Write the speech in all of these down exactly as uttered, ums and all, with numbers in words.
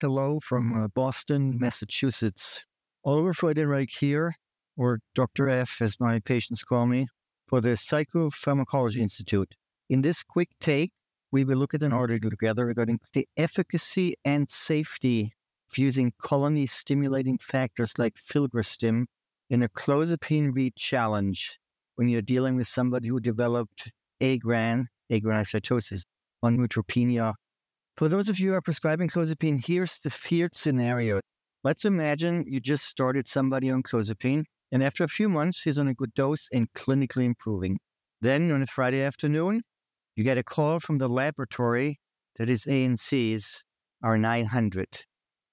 Hello from uh, Boston, Massachusetts. Oliver Freudenreich here, or Doctor F as my patients call me, for the Psychopharmacology Institute. In this quick take, we will look at an article together regarding the efficacy and safety of using colony-stimulating factors like Filgrastim in a clozapine re-challenge when you're dealing with somebody who developed agran, agranulocytosis, or neutropenia. For those of you who are prescribing clozapine, here's the feared scenario. Let's imagine you just started somebody on clozapine, and after a few months, he's on a good dose and clinically improving. Then on a Friday afternoon, you get a call from the laboratory that his A N Cs are nine hundred.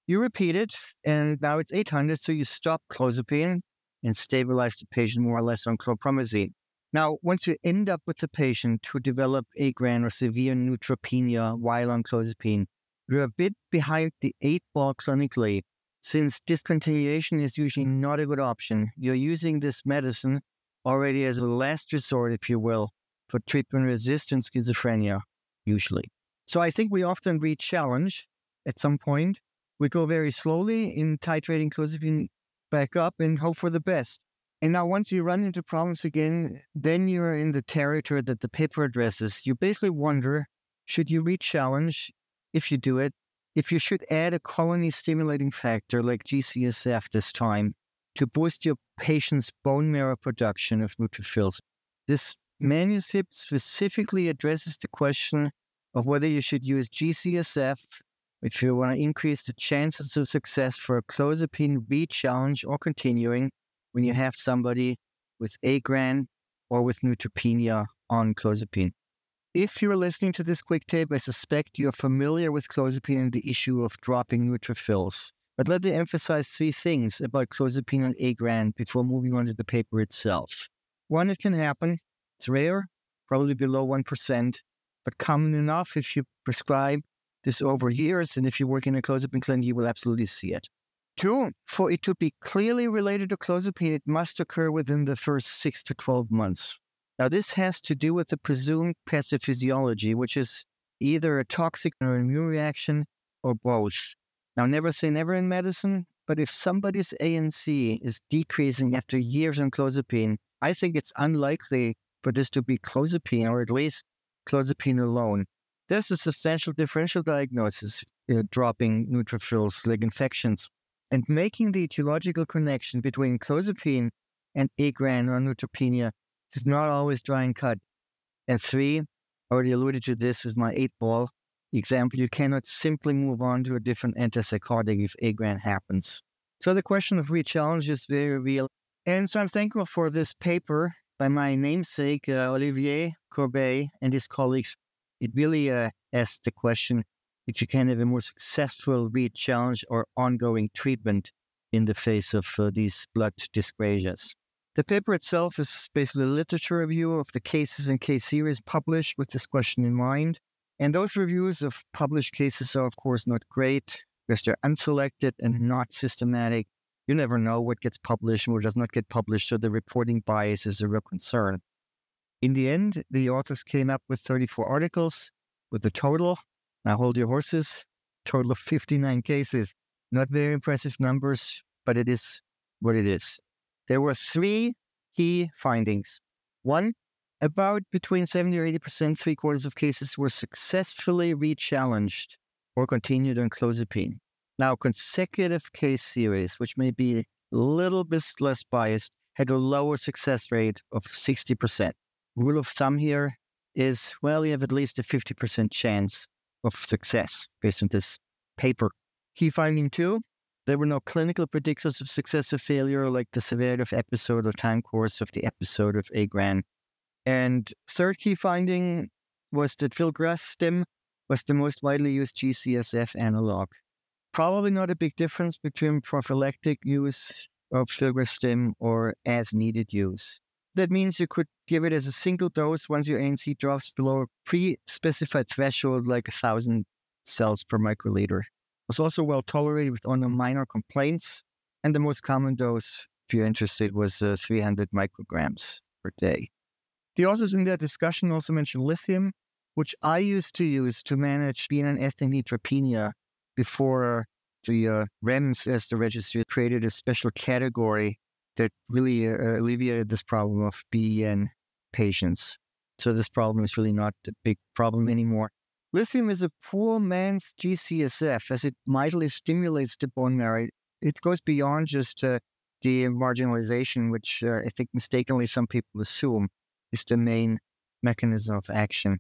You repeat it, and now it's eight hundred, so you stop clozapine and stabilize the patient more or less on clopromazine. Now, once you end up with the patient who developed agran or severe neutropenia while on clozapine, you're a bit behind the eight ball clinically. Since discontinuation is usually not a good option, you're using this medicine already as a last resort, if you will, for treatment-resistant schizophrenia, usually. So I think we often re-challenge at some point. We go very slowly in titrating clozapine back up and hope for the best. And now once you run into problems again, then you're in the territory that the paper addresses. You basically wonder, should you re-challenge if you do it? If you should add a colony-stimulating factor like G C S F this time to boost your patient's bone marrow production of neutrophils. This manuscript specifically addresses the question of whether you should use G C S F if you want to increase the chances of success for a clozapine re-challenge or continuing when you have somebody with agran or with neutropenia on clozapine. If you're listening to this quick tape, I suspect you're familiar with clozapine and the issue of dropping neutrophils. But let me emphasize three things about clozapine and agran before moving on to the paper itself. One, it can happen. It's rare, probably below one percent, but common enough if you prescribe this over years, and if you work in a clozapine clinic, you will absolutely see it. Two, for it to be clearly related to clozapine, it must occur within the first six to twelve months. Now, this has to do with the presumed pathophysiology, which is either a toxic or immune reaction or both. Now, never say never in medicine, but if somebody's A N C is decreasing after years on clozapine, I think it's unlikely for this to be clozapine, or at least clozapine alone. There's a substantial differential diagnosis, uh, dropping neutrophils, like infections. And making the etiological connection between clozapine and agran or neutropenia is not always dry and cut. And three, I already alluded to this with my eight ball example, you cannot simply move on to a different antipsychotic if agran happens. So the question of re-challenge is very real. And so I'm thankful for this paper by my namesake, uh, Olivier Corbeil, and his colleagues. It really uh, asks the question, if you can have a more successful re-challenge or ongoing treatment in the face of uh, these blood dyscrasias. The paper itself is basically a literature review of the cases and case series published with this question in mind. And those reviews of published cases are, of course, not great because they're unselected and not systematic. You never know what gets published and what does not get published, so the reporting bias is a real concern. In the end, the authors came up with thirty-four articles with a total. Now hold your horses, total of fifty-nine cases. Not very impressive numbers, but it is what it is. There were three key findings. One, about between seventy or eighty percent, three quarters of cases were successfully re-challenged or continued on clozapine. Now consecutive case series, which may be a little bit less biased, had a lower success rate of sixty percent. Rule of thumb here is, well, you have at least a fifty percent chance of success based on this paper. Key finding two, there were no clinical predictors of success or failure like the severity of episode or time course of the episode of agran. And third key finding was that Filgrastim was the most widely used G C S F analog. Probably not a big difference between prophylactic use of Filgrastim or as needed use. That means you could give it as a single dose once your A N C drops below a pre-specified threshold like one thousand cells per microliter. It was also well tolerated with only minor complaints. And the most common dose, if you're interested, was uh, three hundred micrograms per day. The authors in their discussion also mentioned lithium, which I used to use to manage benign ethnic neutropenia before The uh, REMS, as the registry, created a special category that really uh, alleviated this problem of B E N patients. So this problem is really not a big problem anymore. Lithium is a poor man's G C S F, as it mightily stimulates the bone marrow. It goes beyond just uh, the marginalization, which uh, I think mistakenly some people assume is the main mechanism of action.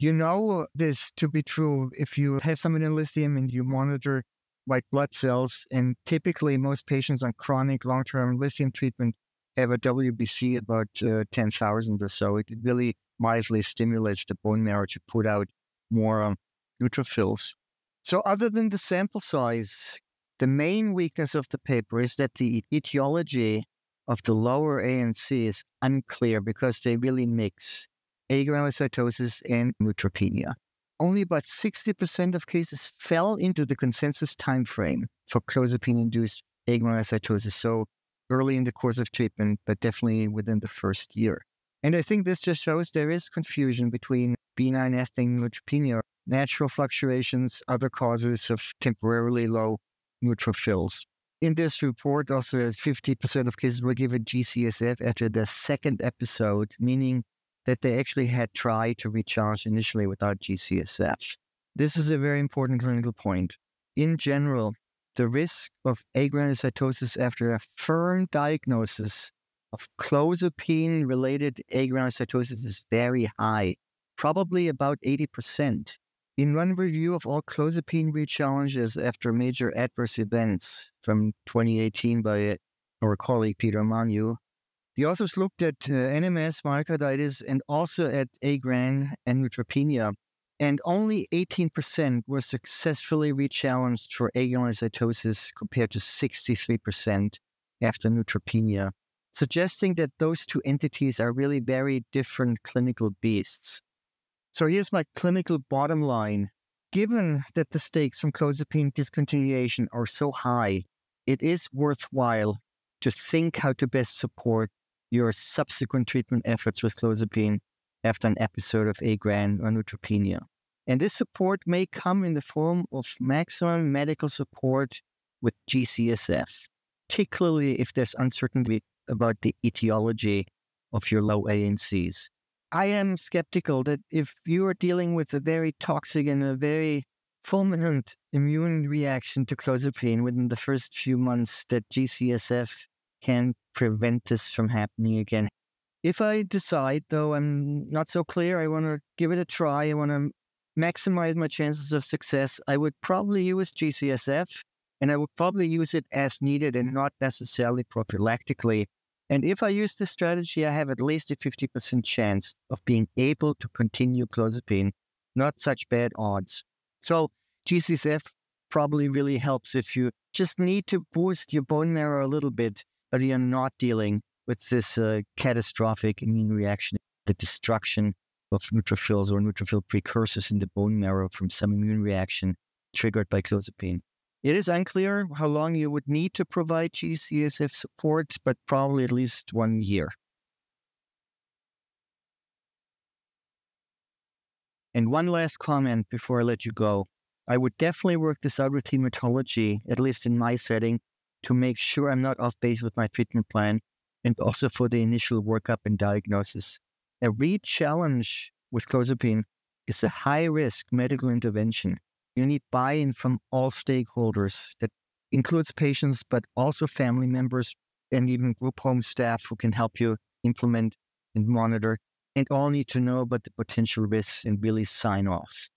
You know this to be true if you have someone in lithium and you monitor white blood cells, and typically most patients on chronic long-term lithium treatment have a W B C about uh, ten thousand or so. It really mildly stimulates the bone marrow to put out more um, neutrophils. So other than the sample size, the main weakness of the paper is that the etiology of the lower A N C is unclear because they really mix agranulocytosis and neutropenia. Only about sixty percent of cases fell into the consensus time frame for clozapine-induced agranulocytosis, so early in the course of treatment, but definitely within the first year. And I think this just shows there is confusion between benign ethnic neutropenia, natural fluctuations, other causes of temporarily low neutrophils. In this report, also fifty percent of cases were given G C S F after the second episode, meaning that they actually had tried to recharge initially without G C S F. This is a very important clinical point. In general, the risk of agranulocytosis after a firm diagnosis of clozapine-related agranulocytosis is very high, probably about eighty percent. In one review of all clozapine rechallenges after major adverse events from twenty eighteen by our colleague Peter Manu, the authors looked at uh, N M S, myocarditis, and also at agran and neutropenia, and only eighteen percent were successfully rechallenged for agranulocytosis compared to sixty-three percent after neutropenia, suggesting that those two entities are really very different clinical beasts. So here's my clinical bottom line. Given that the stakes from clozapine discontinuation are so high, it is worthwhile to think how to best support your subsequent treatment efforts with clozapine after an episode of agran or neutropenia. And this support may come in the form of maximum medical support with G C S F, particularly if there's uncertainty about the etiology of your low A N Cs. I am skeptical that if you are dealing with a very toxic and a very fulminant immune reaction to clozapine within the first few months, that G C S F can prevent this from happening again. If I decide, though I'm not so clear, I want to give it a try, I want to maximize my chances of success, I would probably use G C S F, and I would probably use it as needed and not necessarily prophylactically. And if I use this strategy, I have at least a fifty percent chance of being able to continue clozapine. Not such bad odds. So G C S F probably really helps if you just need to boost your bone marrow a little bit, but you're not dealing with this uh, catastrophic immune reaction, the destruction of neutrophils or neutrophil precursors in the bone marrow from some immune reaction triggered by clozapine. It is unclear how long you would need to provide G C S F support, but probably at least one year. And one last comment before I let you go. I would definitely work this out with hematology, at least in my setting, to make sure I'm not off base with my treatment plan, and also for the initial workup and diagnosis. A re-challenge with clozapine is a high-risk medical intervention. You need buy-in from all stakeholders. That includes patients, but also family members and even group home staff who can help you implement and monitor, and all need to know about the potential risks and really sign off.